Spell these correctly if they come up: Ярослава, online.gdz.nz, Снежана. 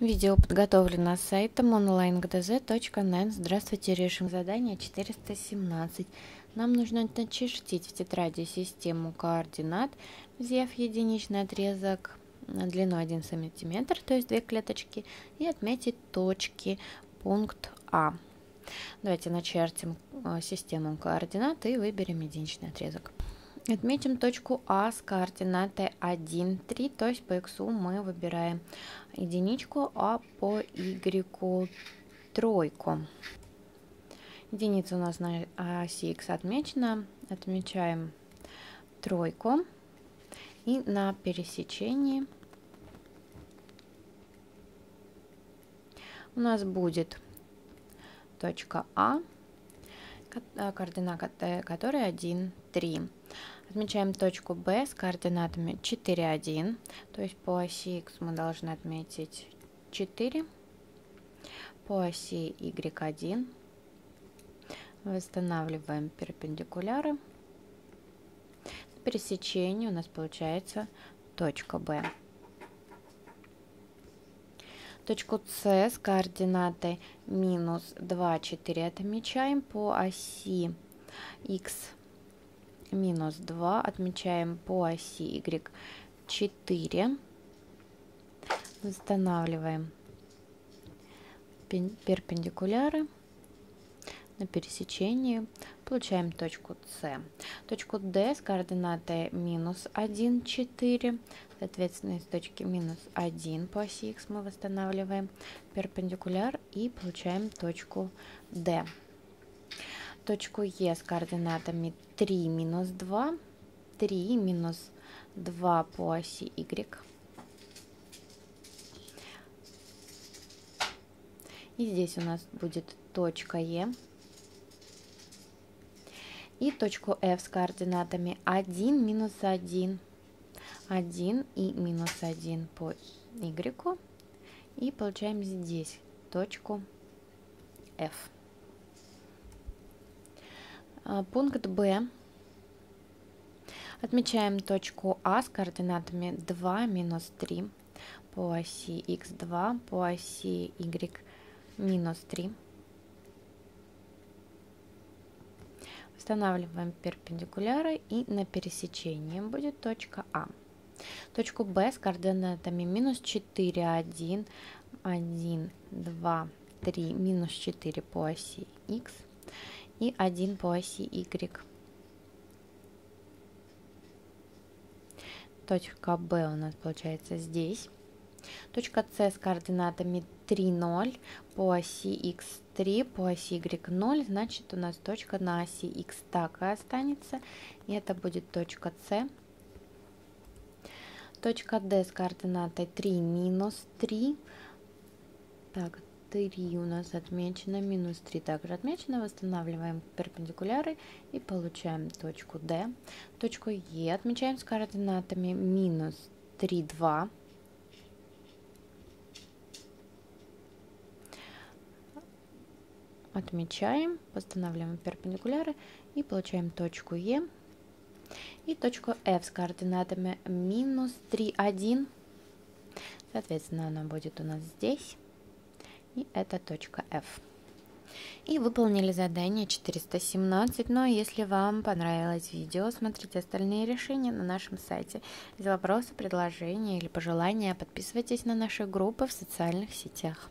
Видео подготовлено сайтом online.gdz.nz. Здравствуйте, решим задание 417. Нам нужно начертить в тетради систему координат, взяв единичный отрезок на длину 1 см, то есть 2 клеточки, и отметить точки, пункт А. Давайте начертим систему координат и выберем единичный отрезок. Отметим точку А с координатой 1, 3, то есть по Х мы выбираем единичку, а по Y тройку. Единица у нас на оси Х отмечена, отмечаем тройку и на пересечении у нас будет точка А, координата которой 1, 3. Отмечаем точку Б с координатами 4, 1. То есть по оси Х мы должны отметить 4. По оси Y 1. Восстанавливаем перпендикуляры. На пересечении у нас получается точка Б. Точку С с координатой минус 2, 4 отмечаем, по оси Х минус 2 отмечаем, по оси Y 4, восстанавливаем перпендикуляры, на пересечении получаем точку С. Точку D с координатой минус 1, 4, соответственно, из точки минус 1 по оси Х мы восстанавливаем перпендикуляр и получаем точку D. Точку Е с координатами 3, минус 2, 3, минус 2 по оси Y. И здесь у нас будет точка Е. И точку F с координатами 1, минус 1, 1 и минус 1 по Y. И получаем здесь точку F. Пункт Б. Отмечаем точку А с координатами 2, минус 3, по оси Х2, по оси Y минус 3. Устанавливаем перпендикуляры и на пересечении будет точка А. Точку Б с координатами минус 4, 1, 1, 2, 3, минус 4 по оси Х и 1 по оси Y. Точка Б у нас получается здесь. Точка С с координатами 3, 0, по оси Х 3, по оси Y 0, значит, у нас точка на оси Х так и останется, и это будет точка С. Точка D с координатой 3, минус 3, так, 3 у нас отмечено, минус 3 также отмечено, восстанавливаем перпендикуляры и получаем точку D. Точку E отмечаем с координатами минус 3, 2. Отмечаем, восстанавливаем перпендикуляры и получаем точку Е. И точку F с координатами минус 3, 1. Соответственно, она будет у нас здесь. И это точка F. И выполнили задание 417. Но если вам понравилось видео, смотрите остальные решения на нашем сайте. За вопросы, предложения или пожелания подписывайтесь на наши группы в социальных сетях.